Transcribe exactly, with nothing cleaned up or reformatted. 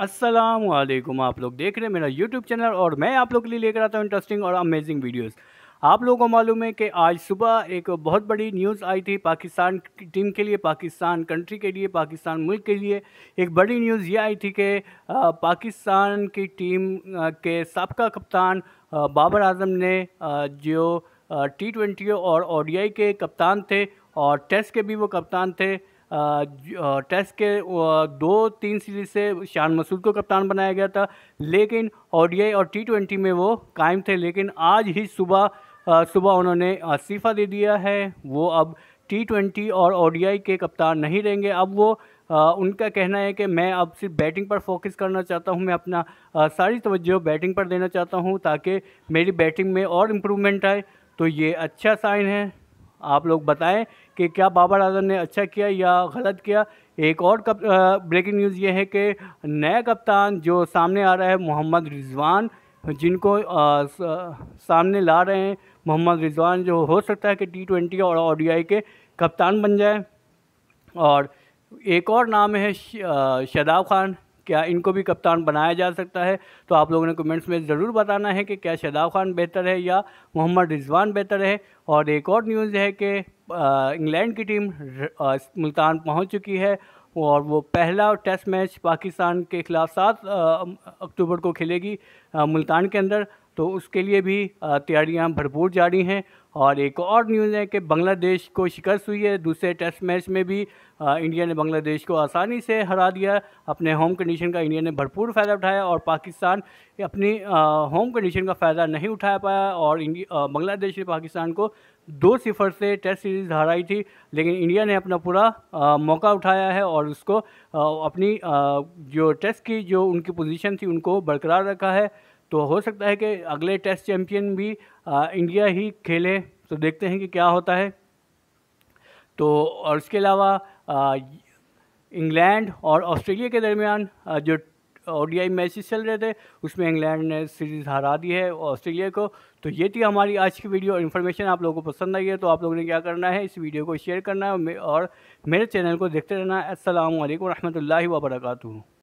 अस्सलामुअलैकुम। आप लोग देख रहे हैं मेरा यूट्यूब चैनल और मैं आप लोग के लिए लेकर आता हूँ इंटरेस्टिंग और अमेजिंग वीडियोस। आप लोगों को मालूम है कि आज सुबह एक बहुत बड़ी न्यूज़ आई थी पाकिस्तान टीम के लिए, पाकिस्तान कंट्री के लिए, पाकिस्तान मुल्क के लिए। एक बड़ी न्यूज़ ये आई थी कि पाकिस्तान की टीम के साबका कप्तान बाबर आजम ने जो टी ट्वेंटी और ओ डी आई के कप्तान थे और टेस्ट के भी वो कप्तान थे, टेस्ट के दो तीन सीरीज से शान मसूद को कप्तान बनाया गया था, लेकिन ओडीआई और टी ट्वेंटी में वो कायम थे। लेकिन आज ही सुबह सुबह उन्होंने इस्तीफ़ा दे दिया है, वो अब टी ट्वेंटी और ओडीआई के कप्तान नहीं रहेंगे। अब वो आ, उनका कहना है कि मैं अब सिर्फ बैटिंग पर फोकस करना चाहता हूं, मैं अपना आ, सारी तवज्जो बैटिंग पर देना चाहता हूं ताकि मेरी बैटिंग में और इम्प्रूवमेंट आए। तो ये अच्छा साइन है। आप लोग बताएं कि क्या बाबर आजम ने अच्छा किया या गलत किया। एक और कप ब्रेकिंग न्यूज़ ये है कि नया कप्तान जो सामने आ रहा है मोहम्मद रिजवान, जिनको आ, सामने ला रहे हैं मोहम्मद रिजवान, जो हो सकता है कि टी ट्वेंटी और ओडीआई के कप्तान बन जाए। और एक और नाम है शदाब खान, क्या इनको भी कप्तान बनाया जा सकता है? तो आप लोगों ने कमेंट्स में ज़रूर बताना है कि क्या शदाब खान बेहतर है या मोहम्मद रिजवान बेहतर है। और एक और न्यूज़ है कि इंग्लैंड की टीम मुल्तान पहुंच चुकी है और वो पहला टेस्ट मैच पाकिस्तान के खिलाफ सात अक्टूबर को खेलेगी मुल्तान के अंदर, तो उसके लिए भी तैयारियां भरपूर जारी हैं। और एक और न्यूज़ है कि बांग्लादेश को शिकस्त हुई है, दूसरे टेस्ट मैच में भी इंडिया ने बांग्लादेश को आसानी से हरा दिया। अपने होम कंडीशन का इंडिया ने भरपूर फ़ायदा उठाया और पाकिस्तान अपनी होम कंडीशन का फ़ायदा नहीं उठा पाया और इंडिया बांग्लादेश ने पाकिस्तान को दो सिफर से टेस्ट सीरीज़ हराई थी। लेकिन इंडिया ने अपना पूरा आ, मौका उठाया है और उसको आ, अपनी आ, जो टेस्ट की जो उनकी पोजीशन थी उनको बरकरार रखा है। तो हो सकता है कि अगले टेस्ट चैम्पियन भी आ, इंडिया ही खेले, तो देखते हैं कि क्या होता है। तो और इसके अलावा इंग्लैंड और ऑस्ट्रेलिया के दरमियान जो ओडीआई मैचेस चल रहे थे उसमें इंग्लैंड ने सीरीज़ हरा दी है ऑस्ट्रेलिया को। तो ये थी हमारी आज की वीडियो। इन्फॉर्मेशन आप लोगों को पसंद आई है तो आप लोगों ने क्या करना है, इस वीडियो को शेयर करना है और मेरे चैनल को देखते रहना। अस्सलामु अलैकुम रहमतुल्लाहि व बरकातुहू।